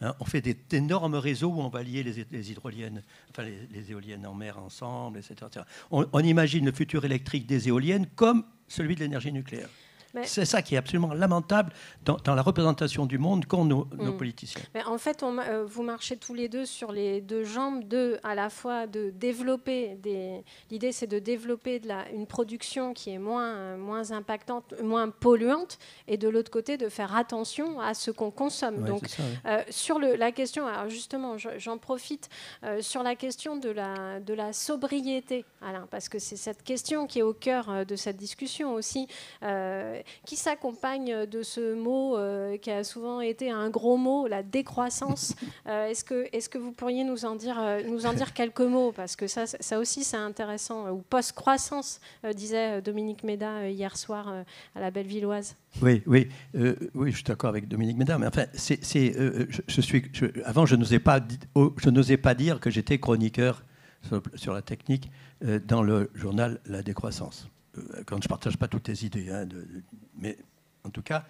Hein, on fait des, d'énormes réseaux où on va lier les, les hydroliennes, enfin les, les éoliennes en mer ensemble, et cetera et cetera On, on imagine le futur électrique des éoliennes comme celui de l'énergie nucléaire. Mais... C'est ça qui est absolument lamentable dans, dans la représentation du monde qu'ont nos, mmh. nos politiciens. Mais en fait, on, euh, vous marchez tous les deux sur les deux jambes, de, à la fois de développer, des... l'idée c'est de développer de la, une production qui est moins, moins impactante, moins polluante, et de l'autre côté de faire attention à ce qu'on consomme. Ouais, donc ça, ouais. euh, sur le, la question, alors justement, j'en profite, euh, sur la question de la, de la sobriété, Alain, parce que c'est cette question qui est au cœur de cette discussion aussi, euh, qui s'accompagne de ce mot euh, qui a souvent été un gros mot, la décroissance. euh, est-ce que, est-ce que vous pourriez nous en dire, nous en dire quelques mots, parce que ça, ça aussi c'est intéressant, ou post-croissance, euh, disait Dominique Méda hier soir euh, à La Bellevilloise. Oui, oui, euh, oui, je suis d'accord avec Dominique Méda, mais enfin, c'est, c'est, euh, je, je suis, je, avant je n'osais pas, je n'osais pas dire que j'étais chroniqueur sur, sur la technique euh, dans le journal La Décroissance. Euh, quand je ne partage pas toutes tes idées, hein, de, de, mais en tout cas,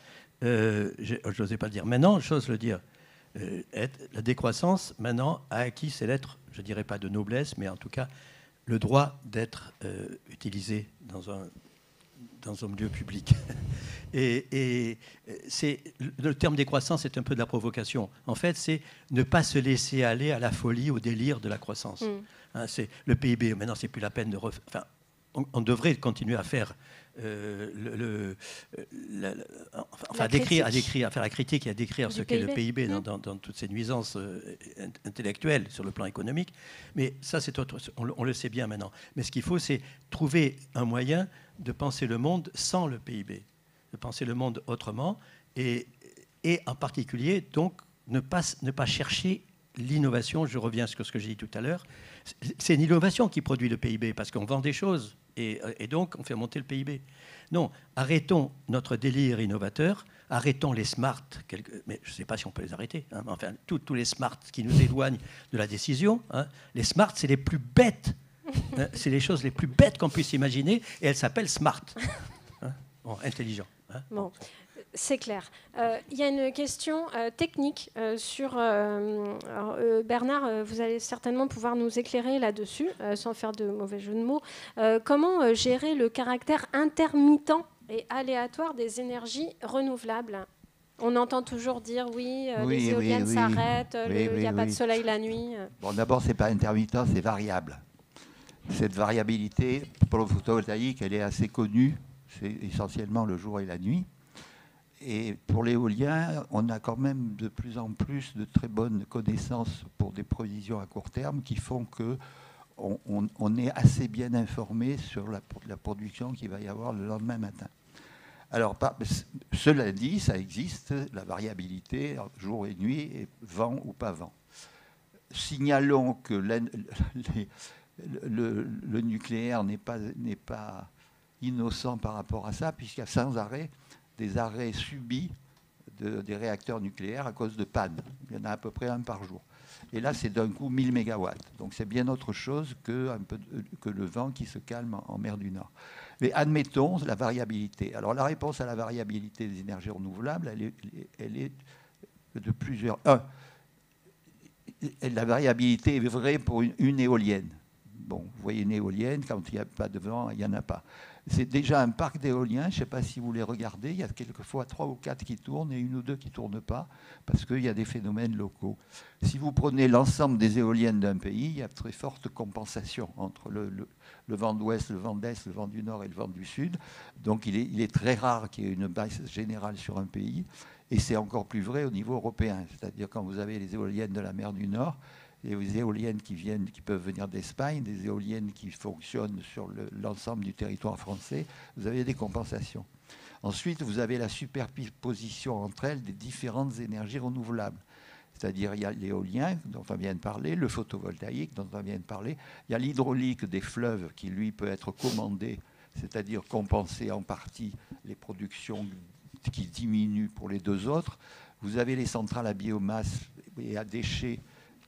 euh, je n'osais pas le dire. Maintenant, j'ose le dire. Euh, être, la décroissance, maintenant, a acquis ses lettres, je ne dirais pas de noblesse, mais en tout cas, le droit d'être euh, utilisé dans un... dans un milieu public. Et, et c'est, le terme décroissance est un peu de la provocation. En fait, c'est ne pas se laisser aller à la folie, au délire de la croissance. Mm. Hein, c'est le P I B, maintenant, c'est plus la peine de... Ref... Enfin, on, on devrait continuer à faire... Euh, le, le, la, la, enfin, à décrire, à décrire, à faire la critique et à décrire du ce qu'est le P I B dans, dans, dans toutes ses nuisances euh, intellectuelles sur le plan économique. Mais ça, c'est autre, on, on le sait bien maintenant. Mais ce qu'il faut, c'est trouver un moyen de penser le monde sans le P I B, de penser le monde autrement, et, et en particulier, donc, ne pas, ne pas chercher l'innovation. Je reviens sur ce que j'ai dit tout à l'heure. C'est l'innovation qui produit le P I B, parce qu'on vend des choses. Et, et donc, on fait monter le P I B. Non, arrêtons notre délire innovateur, arrêtons les smart, quelques, mais je ne sais pas si on peut les arrêter, hein, mais enfin, tous les smart qui nous éloignent de la décision. Hein, les smart, c'est les plus bêtes, hein, c'est les choses les plus bêtes qu'on puisse imaginer, et elles s'appellent smart. Hein, bon, intelligent. Hein, bon. C'est clair. Euh, il y a une question euh, technique euh, sur... Euh, alors, euh, Bernard, euh, vous allez certainement pouvoir nous éclairer là-dessus, euh, sans faire de mauvais jeu de mots. Euh, comment euh, gérer le caractère intermittent et aléatoire des énergies renouvelables ? On entend toujours dire, oui, euh, oui les éoliennes oui, s'arrêtent, oui, oui, il oui, n'y a oui. pas de soleil la nuit. Bon, d'abord, ce n'est pas intermittent, c'est variable. Cette variabilité, pour le photovoltaïque, elle est assez connue. C'est essentiellement le jour et la nuit. Et pour l'éolien, on a quand même de plus en plus de très bonnes connaissances pour des prévisions à court terme qui font que on, on, on est assez bien informé sur la, la production qu'il va y avoir le lendemain matin. Alors, par, cela dit, ça existe, la variabilité, jour et nuit, et vent ou pas vent. Signalons que la, les, le, le nucléaire n'est pas, n'est pas innocent par rapport à ça, puisqu'il y a sans arrêt des arrêts subis de, des réacteurs nucléaires à cause de panne. Il y en a à peu près un par jour. Et là, c'est d'un coup mille mégawatts. Donc c'est bien autre chose que, un peu, que le vent qui se calme en, en mer du Nord. Mais admettons la variabilité. Alors la réponse à la variabilité des énergies renouvelables, elle est, elle est de plusieurs... Un, la variabilité est vraie pour une, une éolienne. Bon, vous voyez une éolienne, quand il n'y a pas de vent, il n'y en a pas. C'est déjà un parc d'éoliens, je ne sais pas si vous les regardez, il y a quelquefois trois ou quatre qui tournent et une ou deux qui ne tournent pas, parce qu'il y a des phénomènes locaux. Si vous prenez l'ensemble des éoliennes d'un pays, il y a très forte compensation entre le, le, le vent d'ouest, le vent d'est, le vent du nord et le vent du sud. Donc il est, il est très rare qu'il y ait une baisse générale sur un pays, et c'est encore plus vrai au niveau européen, c'est-à-dire quand vous avez les éoliennes de la mer du Nord, des éoliennes qui, viennent, qui peuvent venir d'Espagne, des éoliennes qui fonctionnent sur le, l'ensemble du territoire français, vous avez des compensations. Ensuite, vous avez la superposition entre elles des différentes énergies renouvelables. C'est-à-dire, il y a l'éolien, dont on vient de parler, le photovoltaïque, dont on vient de parler, il y a l'hydraulique des fleuves qui, lui, peut être commandé, c'est-à-dire compenser en partie les productions qui diminuent pour les deux autres. Vous avez les centrales à biomasse et à déchets,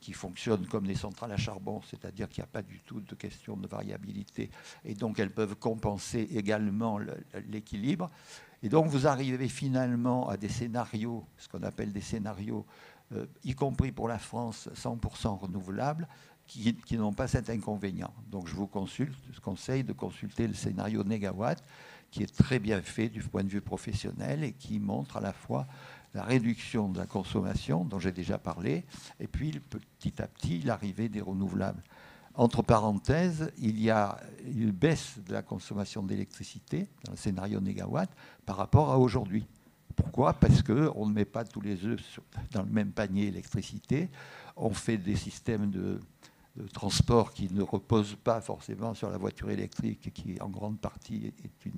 qui fonctionnent comme des centrales à charbon, c'est-à-dire qu'il n'y a pas du tout de question de variabilité. Et donc, elles peuvent compenser également l'équilibre. Et donc, vous arrivez finalement à des scénarios, ce qu'on appelle des scénarios, euh, y compris pour la France, cent pour cent renouvelables, qui, qui n'ont pas cet inconvénient. Donc, je vous consulte, je conseille de consulter le scénario Negawatt, qui est très bien fait du point de vue professionnel et qui montre à la fois la réduction de la consommation, dont j'ai déjà parlé, et puis petit à petit l'arrivée des renouvelables. Entre parenthèses, il y a une baisse de la consommation d'électricité dans le scénario Negawatt par rapport à aujourd'hui. Pourquoi? Parce qu'on ne met pas tous les œufs dans le même panier électricité. On fait des systèmes de, de transport qui ne reposent pas forcément sur la voiture électrique, qui en grande partie est une,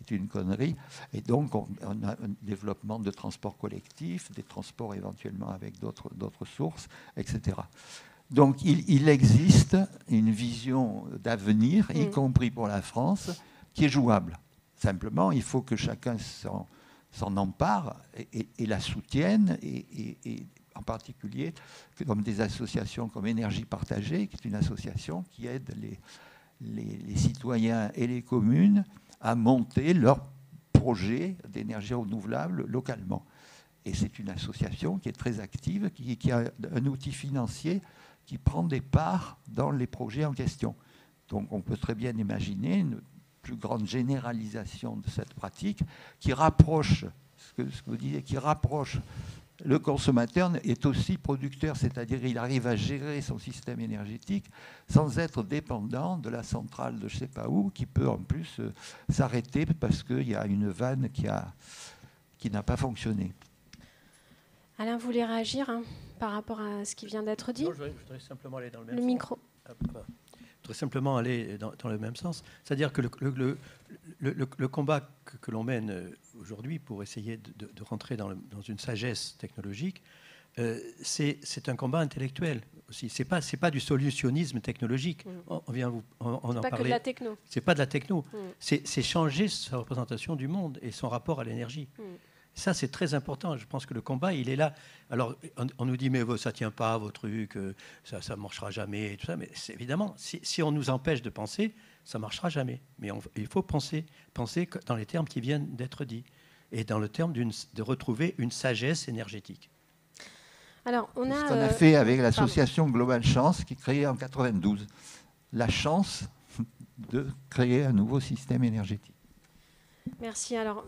est une connerie. Et donc on, on a un développement de transports collectifs, des transports éventuellement avec d'autres d'autres sources, et cetera. Donc il, il existe une vision d'avenir, y compris pour la France, qui est jouable. Simplement, il faut que chacun s'en... s'en empare et, et, et la soutiennent, et, et, et en particulier comme des associations comme Énergie Partagée, qui est une association qui aide les, les, les citoyens et les communes à monter leur projet d'énergie renouvelable localement. Et c'est une association qui est très active, qui, qui a un outil financier qui prend des parts dans les projets en question. Donc on peut très bien imaginer une plus grande généralisation de cette pratique qui rapproche, ce que, ce que vous disiez, qui rapproche le consommateur est aussi producteur, c'est-à-dire il arrive à gérer son système énergétique sans être dépendant de la centrale de je ne sais pas où, qui peut en plus euh, s'arrêter parce qu'il y a une vanne qui a, qui n'a pas fonctionné. Alain, vous voulez réagir hein, par rapport à ce qui vient d'être dit? Non, je, voudrais, je voudrais simplement aller dans le même le sens. Micro. Hop. Simplement aller dans, dans le même sens, c'est-à-dire que le, le, le, le, le combat que, que l'on mène aujourd'hui pour essayer de, de, de rentrer dans, le, dans une sagesse technologique, euh, c'est un combat intellectuel aussi. C'est pas c'est pas du solutionnisme technologique. Mmh. On, on vient vous on, on en pas parler. C'est pas que de la techno. C'est pas de la techno. Mmh. C'est changer sa représentation du monde et son rapport à l'énergie. Mmh. Ça, c'est très important. Je pense que le combat, il est là. Alors, on, on nous dit, mais ça ne tient pas, vos trucs, ça ne marchera jamais, et tout ça. Mais évidemment, si, si on nous empêche de penser, ça ne marchera jamais. Mais on, il faut penser, penser dans les termes qui viennent d'être dits et dans le terme de retrouver une sagesse énergétique. Alors, on a, ce qu'on a fait avec l'association Global Chance, qui est créée en quatre-vingt-douze. La chance de créer un nouveau système énergétique. Merci. Alors...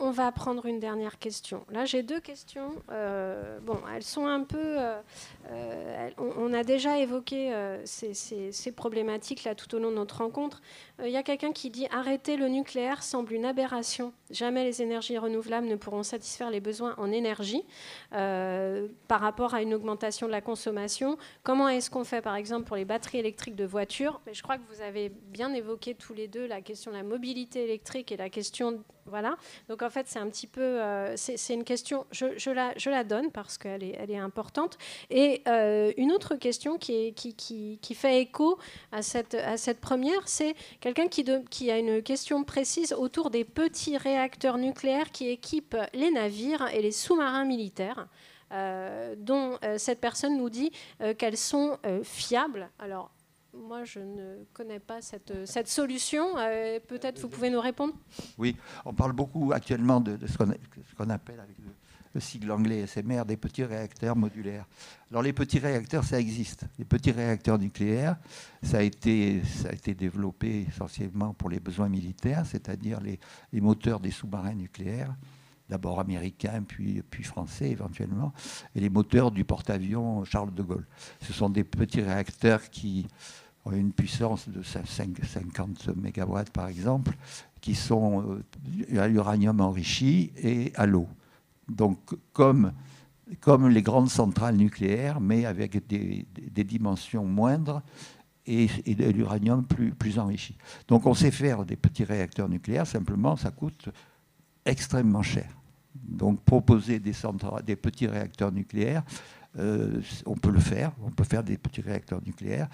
on va prendre une dernière question. Là, j'ai deux questions. Euh, bon, elles sont un peu... Euh, elles, on, on a déjà évoqué euh, ces, ces, ces problématiques là tout au long de notre rencontre. Il euh, y a quelqu'un qui dit « Arrêter le nucléaire semble une aberration. Jamais les énergies renouvelables ne pourront satisfaire les besoins en énergie euh, par rapport à une augmentation de la consommation. Comment est-ce qu'on fait, par exemple, pour les batteries électriques de voitures ?» Mais je crois que vous avez bien évoqué tous les deux la question de la mobilité électrique et la question... Voilà. Donc en fait, c'est un petit peu, euh, c'est une question. Je, je, la, je la donne parce qu'elle est, elle est importante. Et euh, une autre question qui, est, qui, qui, qui fait écho à cette, à cette première, c'est quelqu'un qui, qui a une question précise autour des petits réacteurs nucléaires qui équipent les navires et les sous-marins militaires. Euh, dont euh, cette personne nous dit euh, qu'elles sont euh, fiables. Alors moi, je ne connais pas cette, cette solution. Euh, Peut-être vous pouvez nous répondre. Oui, on parle beaucoup actuellement de, de ce qu'on qu appelle, avec le, le sigle anglais S M R, des petits réacteurs modulaires. Alors, les petits réacteurs, ça existe. Les petits réacteurs nucléaires, ça a été, ça a été développé essentiellement pour les besoins militaires, c'est-à-dire les, les moteurs des sous-marins nucléaires, d'abord américains, puis, puis français éventuellement, et les moteurs du porte-avions Charles de Gaulle. Ce sont des petits réacteurs qui... une puissance de cinquante mégawatts par exemple, qui sont à l'uranium enrichi et à l'eau. Donc comme, comme les grandes centrales nucléaires, mais avec des, des dimensions moindres et, et de l'uranium plus, plus enrichi. Donc on sait faire des petits réacteurs nucléaires, simplement ça coûte extrêmement cher. Donc proposer des, centrales, des petits réacteurs nucléaires, Euh, on peut le faire, on peut faire des petits réacteurs nucléaires.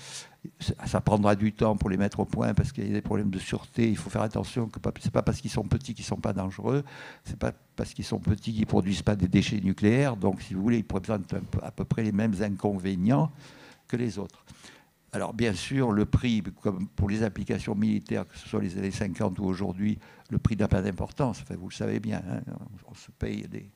Ça, ça prendra du temps pour les mettre au point parce qu'il y a des problèmes de sûreté. Il faut faire attention que ce n'est pas parce qu'ils sont petits qu'ils ne sont pas dangereux. Ce n'est pas parce qu'ils sont petits qu'ils ne produisent pas des déchets nucléaires. Donc, si vous voulez, ils présentent à peu près les mêmes inconvénients que les autres. Alors, bien sûr, le prix, comme pour les applications militaires, que ce soit les années cinquante ou aujourd'hui, le prix n'a pas d'importance. Enfin, vous le savez bien, hein, on, on se paye des...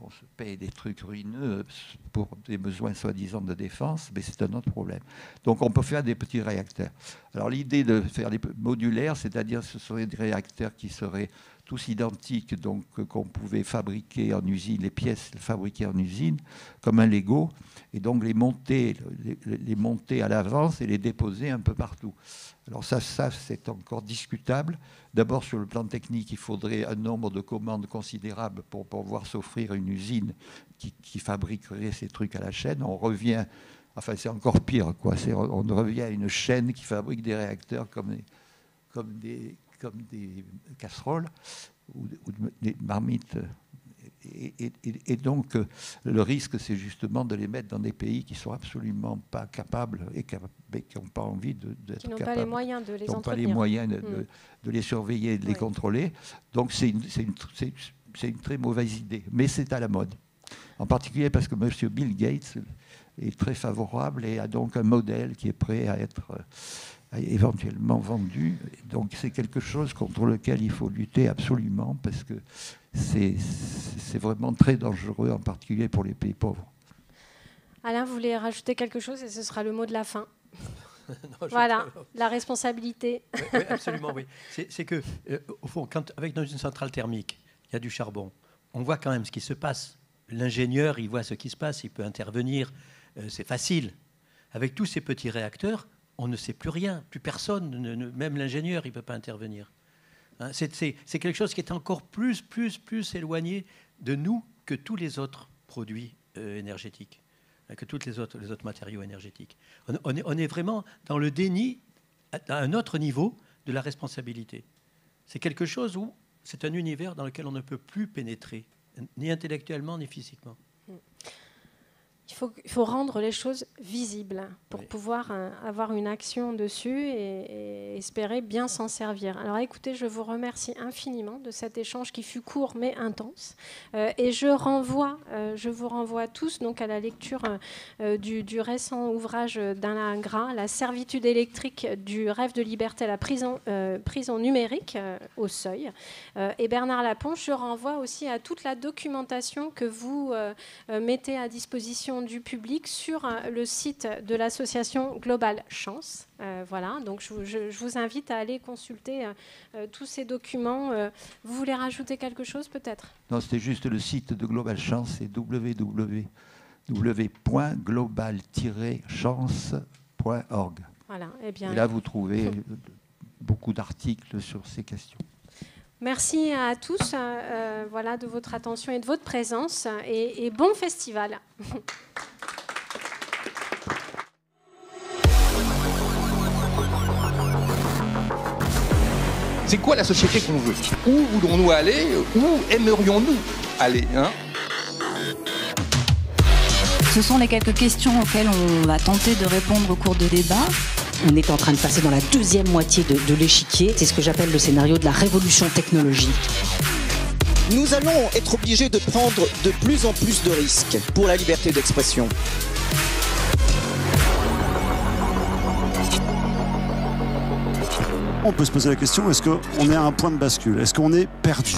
on se paye des trucs ruineux pour des besoins soi-disant de défense, mais c'est un autre problème. Donc on peut faire des petits réacteurs. Alors l'idée de faire des modulaires, c'est-à-dire ce seraient des réacteurs qui seraient tous identiques, donc qu'on pouvait fabriquer en usine, les pièces fabriquées en usine, comme un Lego, et donc les monter, les, les monter à l'avance et les déposer un peu partout. Alors ça, ça c'est encore discutable. D'abord, sur le plan technique, il faudrait un nombre de commandes considérable pour pouvoir s'offrir une usine qui, qui fabriquerait ces trucs à la chaîne. On revient, enfin c'est encore pire, quoi. On revient à une chaîne qui fabrique des réacteurs comme des, comme des, comme des casseroles ou, ou des marmites. Et, et, et donc, le risque, c'est justement de les mettre dans des pays qui ne sont absolument pas capables et qui n'ont pas envie d'être capables. Qui n'ont pas les moyens de les entretenir. Qui n'ont pas les moyens de, de, de les surveiller et de les oui. contrôler. Donc, c'est une, c'est une, c'est, c'est une très mauvaise idée. Mais c'est à la mode. En particulier parce que M. Bill Gates est très favorable et a donc un modèle qui est prêt à être à éventuellement vendu. Donc, c'est quelque chose contre lequel il faut lutter absolument parce que c'est vraiment très dangereux, en particulier pour les pays pauvres. Alain, vous voulez rajouter quelque chose et ce sera le mot de la fin. Non, voilà, la responsabilité. Oui, oui, absolument, oui. C'est que, euh, au fond, quand, avec dans une centrale thermique, il y a du charbon, on voit quand même ce qui se passe. L'ingénieur, il voit ce qui se passe, il peut intervenir, euh, c'est facile. Avec tous ces petits réacteurs, on ne sait plus rien, plus personne, ne, ne, même l'ingénieur, il ne peut pas intervenir. Hein, c'est quelque chose qui est encore plus, plus, plus éloigné de nous que tous les autres produits euh, énergétiques, que tous les autres, les autres matériaux énergétiques. On, on, est, on est vraiment dans le déni, à un autre niveau, de la responsabilité. C'est quelque chose où c'est un univers dans lequel on ne peut plus pénétrer, ni intellectuellement, ni physiquement. Il faut, il faut rendre les choses visibles pour oui. pouvoir euh, avoir une action dessus et, et espérer bien s'en servir. Alors écoutez, je vous remercie infiniment de cet échange qui fut court mais intense. Euh, et je renvoie, euh, je vous renvoie tous donc, à la lecture euh, du, du récent ouvrage d'Alain Gras, La servitude électrique du rêve de liberté à la prison, euh, prison numérique euh, au Seuil. Euh, et Bernard Laponche, je renvoie aussi à toute la documentation que vous euh, mettez à disposition du public sur le site de l'association Global Chance. Euh, voilà, donc je, je, je vous invite à aller consulter euh, tous ces documents. Euh, vous voulez rajouter quelque chose peut-être? Non, c'était juste le site de Global Chance, c'est w w w point global tiret chance point org. Voilà, eh bien, et là, vous trouvez beaucoup d'articles sur ces questions. Merci à tous euh, voilà, de votre attention et de votre présence et, et bon festival. C'est quoi la société qu'on veut? Où voulons-nous aller? Où aimerions-nous aller hein? Ce sont les quelques questions auxquelles on va tenter de répondre au cours de débats. On est en train de passer dans la deuxième moitié de, de l'échiquier. C'est ce que j'appelle le scénario de la révolution technologique. Nous allons être obligés de prendre de plus en plus de risques pour la liberté d'expression. On peut se poser la question, est-ce qu'on est à un point de bascule? Est-ce qu'on est perdu?